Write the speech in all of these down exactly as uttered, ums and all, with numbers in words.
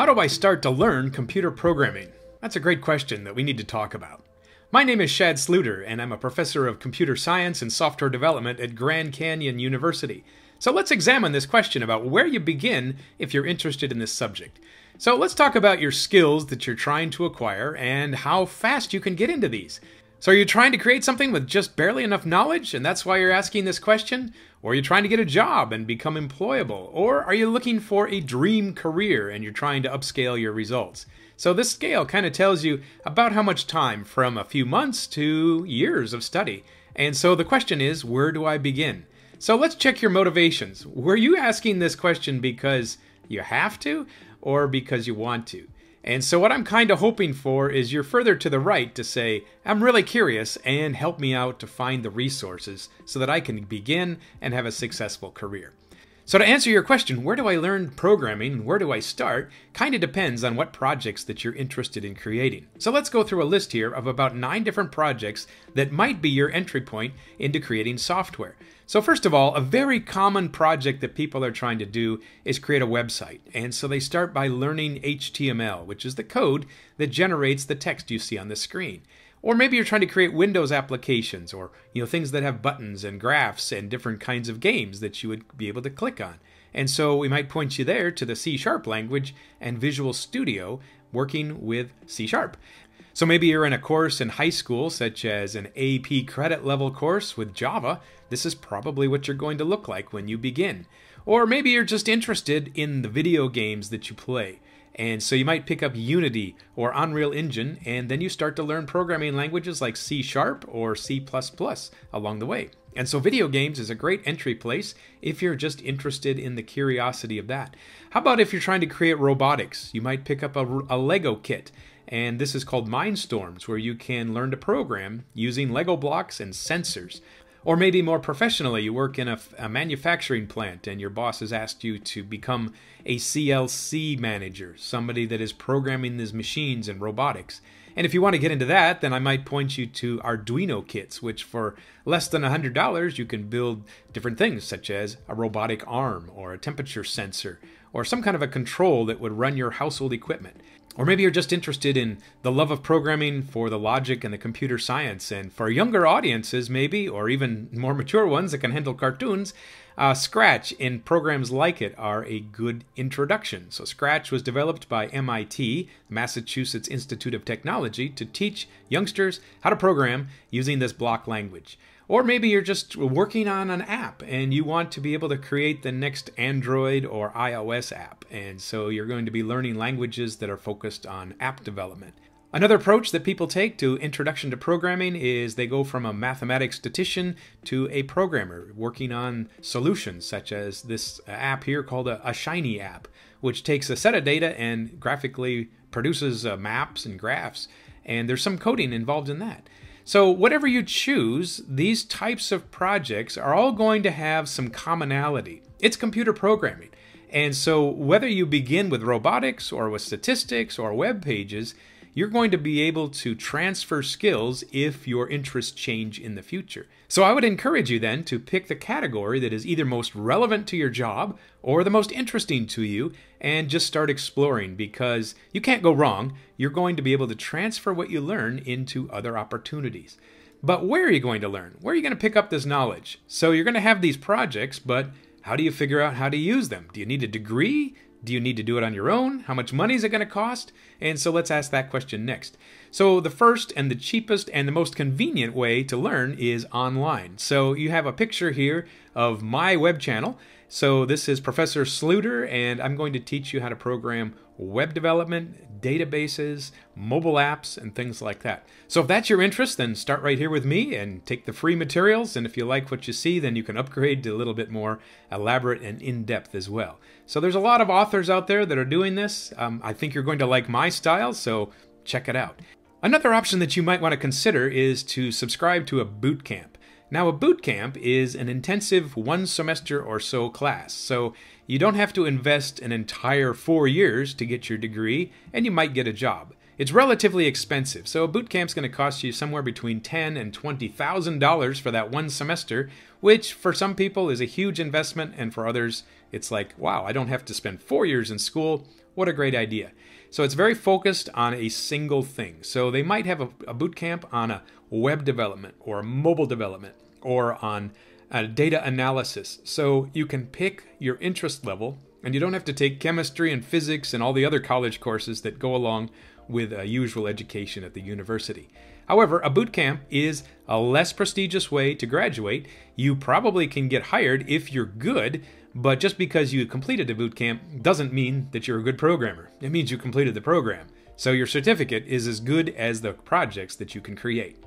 How do I start to learn computer programming? That's a great question that we need to talk about. My name is Shad Sluiter, and I'm a professor of computer science and software development at Grand Canyon University. So let's examine this question about where you begin if you're interested in this subject. So let's talk about your skills that you're trying to acquire and how fast you can get into these. So are you trying to create something with just barely enough knowledge, and that's why you're asking this question? Or are you trying to get a job and become employable? Or are you looking for a dream career and you're trying to upscale your results? So this scale kind of tells you about how much time, from a few months to years of study. And so the question is, where do I begin? So let's check your motivations. Were you asking this question because you have to or because you want to? And so what I'm kind of hoping for is you're further to the right to say, I'm really curious and help me out to find the resources so that I can begin and have a successful career. So to answer your question, where do I learn programming? Where do I start? Kind of depends on what projects that you're interested in creating. So let's go through a list here of about nine different projects that might be your entry point into creating software. So first of all, a very common project that people are trying to do is create a website. And so they start by learning H T M L, which is the code that generates the text you see on the screen. Or maybe you're trying to create Windows applications, or you know, things that have buttons and graphs and different kinds of games that you would be able to click on. And so we might point you there to the C sharp language and Visual Studio working with C sharp. So maybe you're in a course in high school, such as an A P credit level course with Java. This is probably what you're going to look like when you begin. Or maybe you're just interested in the video games that you play. And so you might pick up Unity or Unreal Engine, and then you start to learn programming languages like C sharp or C plus plus along the way. And so video games is a great entry place if you're just interested in the curiosity of that. How about if you're trying to create robotics? You might pick up a, a Lego kit, and this is called Mindstorms, where you can learn to program using Lego blocks and sensors. Or maybe more professionally, you work in a, a manufacturing plant and your boss has asked you to become a C L C manager, somebody that is programming these machines and robotics. And if you want to get into that, then I might point you to Arduino kits, which for less than one hundred dollars, you can build different things such as a robotic arm or a temperature sensor or some kind of a control that would run your household equipment. Or maybe you're just interested in the love of programming for the logic and the computer science. And for younger audiences maybe, or even more mature ones that can handle cartoons, uh, Scratch and programs like it are a good introduction. So Scratch was developed by M I T, Massachusetts Institute of Technology, to teach youngsters how to program using this block language. Or maybe you're just working on an app and you want to be able to create the next Android or iOS app. And so you're going to be learning languages that are focused on app development. Another approach that people take to introduction to programming is they go from a mathematics statistician to a programmer working on solutions such as this app here called a, a Shiny app, which takes a set of data and graphically produces uh, maps and graphs. And there's some coding involved in that. So whatever you choose, these types of projects are all going to have some commonality. It's computer programming. And so whether you begin with robotics or with statistics or web pages, you're going to be able to transfer skills if your interests change in the future. So I would encourage you then to pick the category that is either most relevant to your job or the most interesting to you and just start exploring, because you can't go wrong. You're going to be able to transfer what you learn into other opportunities. But where are you going to learn? Where are you going to pick up this knowledge? So you're going to have these projects, but how do you figure out how to use them? Do you need a degree? Do you need to do it on your own? How much money is it going to cost? And so let's ask that question next. So the first and the cheapest and the most convenient way to learn is online. So you have a picture here of my web channel. So this is Professor Sluiter, and I'm going to teach you how to program web development, databases, mobile apps, and things like that. So if that's your interest, then start right here with me and take the free materials. And if you like what you see, then you can upgrade to a little bit more elaborate and in-depth as well. So there's a lot of authors out there that are doing this. Um, I think you're going to like my style, so check it out. Another option that you might want to consider is to subscribe to a boot camp. Now, a boot camp is an intensive one semester or so class, so you don't have to invest an entire four years to get your degree, and you might get a job. It's relatively expensive, so a boot camp's going to cost you somewhere between ten thousand dollars and twenty thousand dollars for that one semester, which for some people is a huge investment, and for others it's like, wow, I don't have to spend four years in school. What a great idea. So it's very focused on a single thing. So they might have a, a boot camp on a web development or mobile development or on uh, data analysis. So you can pick your interest level and you don't have to take chemistry and physics and all the other college courses that go along with a usual education at the university. However, a boot camp is a less prestigious way to graduate. You probably can get hired if you're good, but just because you completed a boot camp doesn't mean that you're a good programmer. It means you completed the program. So your certificate is as good as the projects that you can create.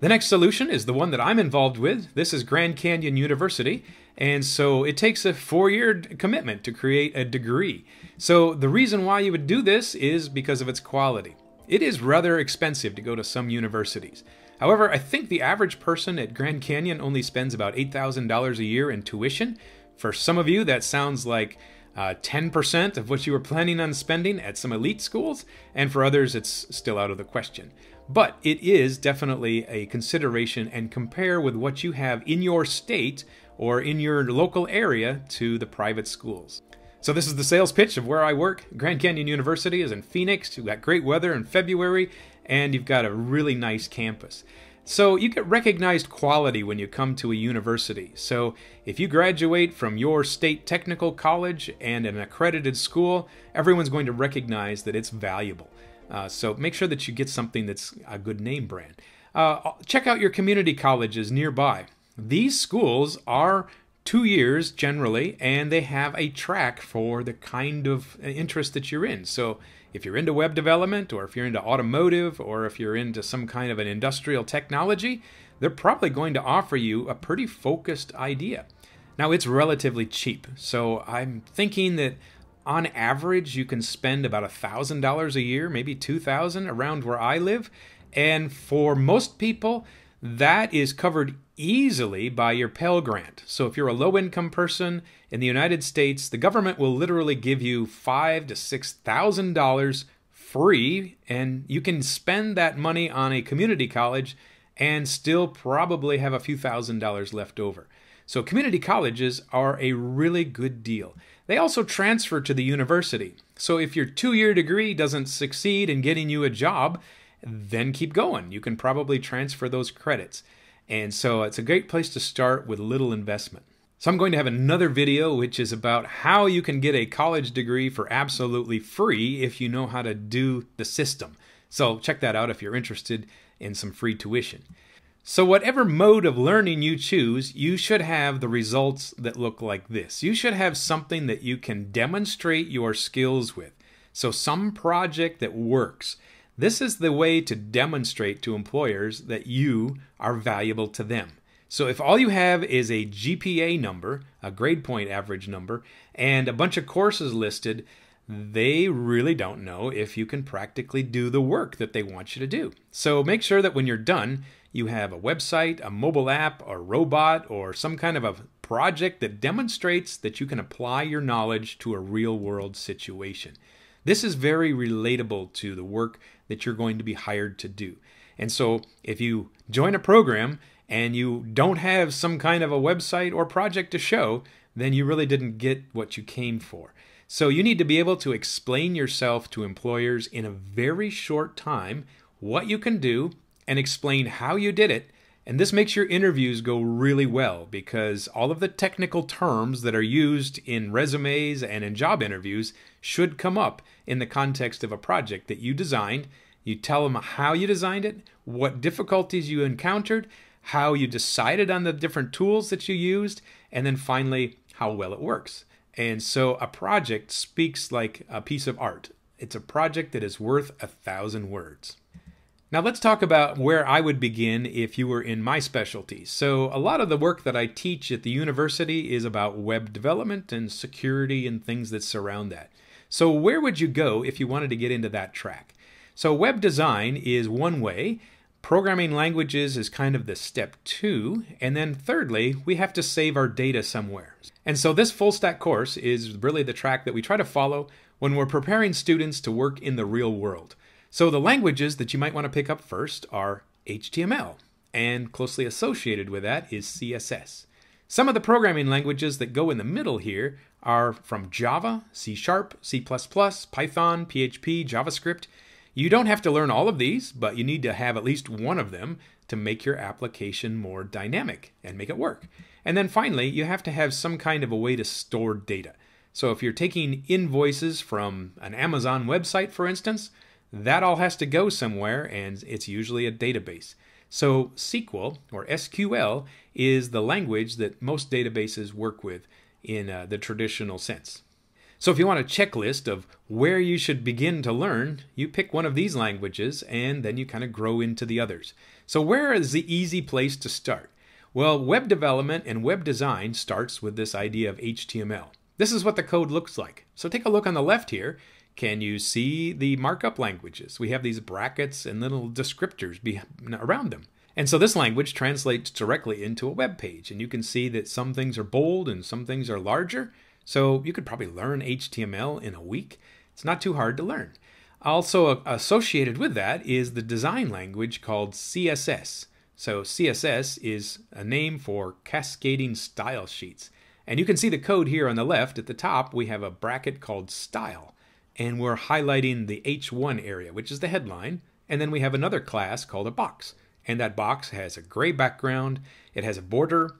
The next solution is the one that I'm involved with. This is Grand Canyon University, and so it takes a four-year commitment to create a degree. So the reason why you would do this is because of its quality. It is rather expensive to go to some universities. However, I think the average person at Grand Canyon only spends about eight thousand dollars a year in tuition. For some of you, that sounds like uh, ten percent of what you were planning on spending at some elite schools, and for others, it's still out of the question. But it is definitely a consideration, and compare with what you have in your state or in your local area to the private schools. So this is the sales pitch of where I work. Grand Canyon University is in Phoenix. You've got great weather in February, and you've got a really nice campus. So you get recognized quality when you come to a university. So if you graduate from your state technical college and an accredited school, everyone's going to recognize that it's valuable. Uh, so make sure that you get something that's a good name brand. Uh, check out your community colleges nearby. These schools are two years generally, and they have a track for the kind of interest that you're in. So if you're into web development, or if you're into automotive, or if you're into some kind of an industrial technology, they're probably going to offer you a pretty focused idea. Now, it's relatively cheap, so I'm thinking that on average, you can spend about one thousand dollars a year, maybe two thousand dollars around where I live. And for most people, that is covered easily by your Pell Grant. So if you're a low-income person in the United States, the government will literally give you five thousand to six thousand dollars free, and you can spend that money on a community college and still probably have a few thousand dollars left over. So community colleges are a really good deal. They also transfer to the university. So if your two-year degree doesn't succeed in getting you a job, then keep going. You can probably transfer those credits. And so it's a great place to start with little investment. So I'm going to have another video which is about how you can get a college degree for absolutely free if you know how to do the system. So check that out if you're interested in some free tuition. So whatever mode of learning you choose, you should have the results that look like this. You should have something that you can demonstrate your skills with. So some project that works. This is the way to demonstrate to employers that you are valuable to them. So if all you have is a G P A number, a grade point average number, and a bunch of courses listed, they really don't know if you can practically do the work that they want you to do. So make sure that when you're done, you have a website, a mobile app, a robot, or some kind of a project that demonstrates that you can apply your knowledge to a real-world situation. This is very relatable to the work that you're going to be hired to do. And so if you join a program and you don't have some kind of a website or project to show, then you really didn't get what you came for. So you need to be able to explain yourself to employers in a very short time, what you can do, and explain how you did it. And this makes your interviews go really well, because all of the technical terms that are used in resumes and in job interviews should come up in the context of a project that you designed. You tell them how you designed it, what difficulties you encountered, how you decided on the different tools that you used, and then finally, how well it works. And so a project speaks like a piece of art. It's a project that is worth a thousand words. Now let's talk about where I would begin if you were in my specialty. So a lot of the work that I teach at the university is about web development and security and things that surround that. So where would you go if you wanted to get into that track? So web design is one way, programming languages is kind of the step two, and then thirdly, we have to save our data somewhere. And so this full stack course is really the track that we try to follow when we're preparing students to work in the real world. So the languages that you might want to pick up first are H T M L, and closely associated with that is C S S. Some of the programming languages that go in the middle here are from Java, C sharp, C plus plus, Python, P H P, JavaScript. You don't have to learn all of these, but you need to have at least one of them to make your application more dynamic and make it work. And then finally, you have to have some kind of a way to store data. So if you're taking invoices from an Amazon website, for instance, that all has to go somewhere, and it's usually a database. So S Q L, or S Q L, is the language that most databases work with in uh, the traditional sense. So if you want a checklist of where you should begin to learn, you pick one of these languages and then you kind of grow into the others. So where is the easy place to start? Well, web development and web design starts with this idea of H T M L. This is what the code looks like. So take a look on the left here. Can you see the markup languages? We have these brackets and little descriptors around them. And so this language translates directly into a web page, and you can see that some things are bold and some things are larger. So you could probably learn H T M L in a week. It's not too hard to learn. Also associated with that is the design language called C S S. So C S S is a name for cascading style sheets. And you can see the code here on the left. At the top, we have a bracket called style, and we're highlighting the H one area, which is the headline. And then we have another class called a box. And that box has a gray background, it has a border,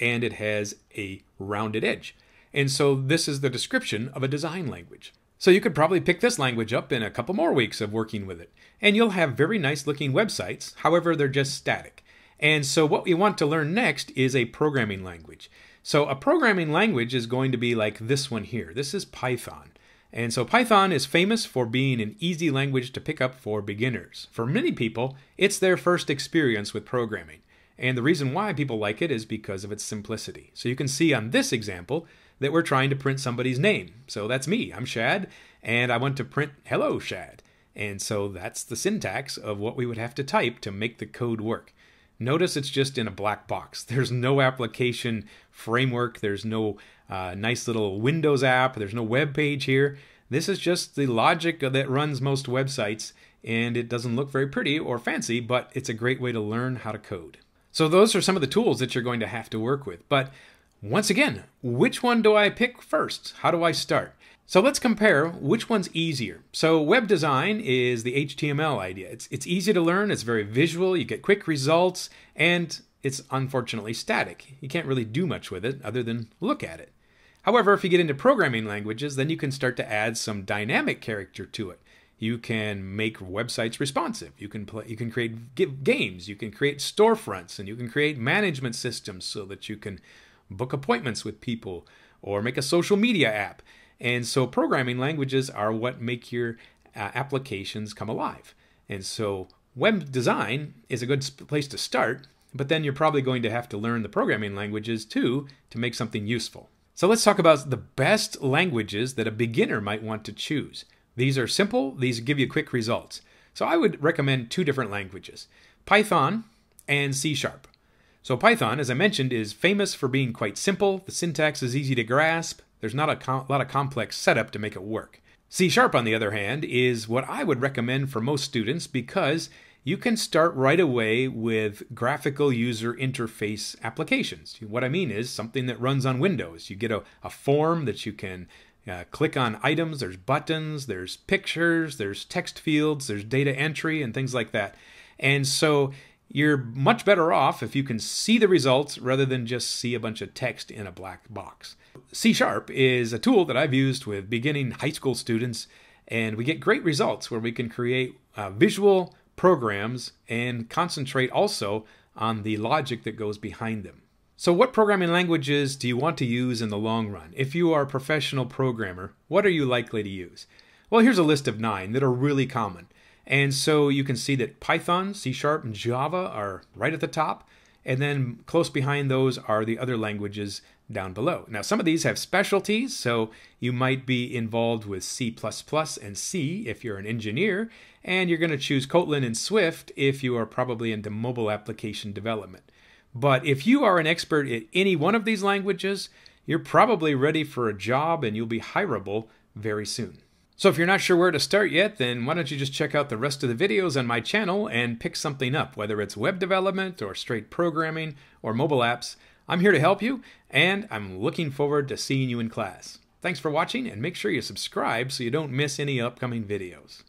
and it has a rounded edge. And so this is the description of a design language. So you could probably pick this language up in a couple more weeks of working with it. And you'll have very nice looking websites, however they're just static. And so what we want to learn next is a programming language. So a programming language is going to be like this one here. This is Python. And so Python is famous for being an easy language to pick up for beginners. For many people, it's their first experience with programming. And the reason why people like it is because of its simplicity. So you can see on this example that we're trying to print somebody's name. So that's me, I'm Shad, and I want to print hello Shad. And so that's the syntax of what we would have to type to make the code work. Notice it's just in a black box. There's no application framework. There's no uh, nice little Windows app. There's no web page here. This is just the logic that runs most websites, and it doesn't look very pretty or fancy, but it's a great way to learn how to code. So those are some of the tools that you're going to have to work with. But once again, which one do I pick first? How do I start? So let's compare which one's easier. So web design is the H T M L idea. It's, it's easy to learn, it's very visual, you get quick results, and it's unfortunately static. You can't really do much with it other than look at it. However, if you get into programming languages, then you can start to add some dynamic character to it. You can make websites responsive. You can play, you can create g- games, you can create storefronts, and you can create management systems so that you can book appointments with people or make a social media app. And so programming languages are what make your uh, applications come alive. And so web design is a good place to start, but then you're probably going to have to learn the programming languages too to make something useful. So let's talk about the best languages that a beginner might want to choose. These are simple, these give you quick results. So I would recommend two different languages, Python and C sharp. So Python, as I mentioned, is famous for being quite simple. The syntax is easy to grasp. There's not a lot of complex setup to make it work. C sharp, on the other hand, is what I would recommend for most students because you can start right away with graphical user interface applications. What I mean is something that runs on Windows. You get a, a form that you can uh, click on items, there's buttons, there's pictures, there's text fields, there's data entry and things like that. And so you're much better off if you can see the results rather than just see a bunch of text in a black box. C sharp is a tool that I've used with beginning high school students, and we get great results where we can create uh, visual programs and concentrate also on the logic that goes behind them. So what programming languages do you want to use in the long run? If you are a professional programmer, what are you likely to use? Well, here's a list of nine that are really common. And so you can see that Python, C sharp, and Java are right at the top. And then close behind those are the other languages down below. Now, some of these have specialties, so you might be involved with C plus plus and C if you're an engineer, and you're going to choose Kotlin and Swift if you are probably into mobile application development. But if you are an expert at any one of these languages, you're probably ready for a job and you'll be hireable very soon. So if you're not sure where to start yet, then why don't you just check out the rest of the videos on my channel and pick something up, whether it's web development or straight programming or mobile apps. I'm here to help you, and I'm looking forward to seeing you in class. Thanks for watching, and make sure you subscribe so you don't miss any upcoming videos.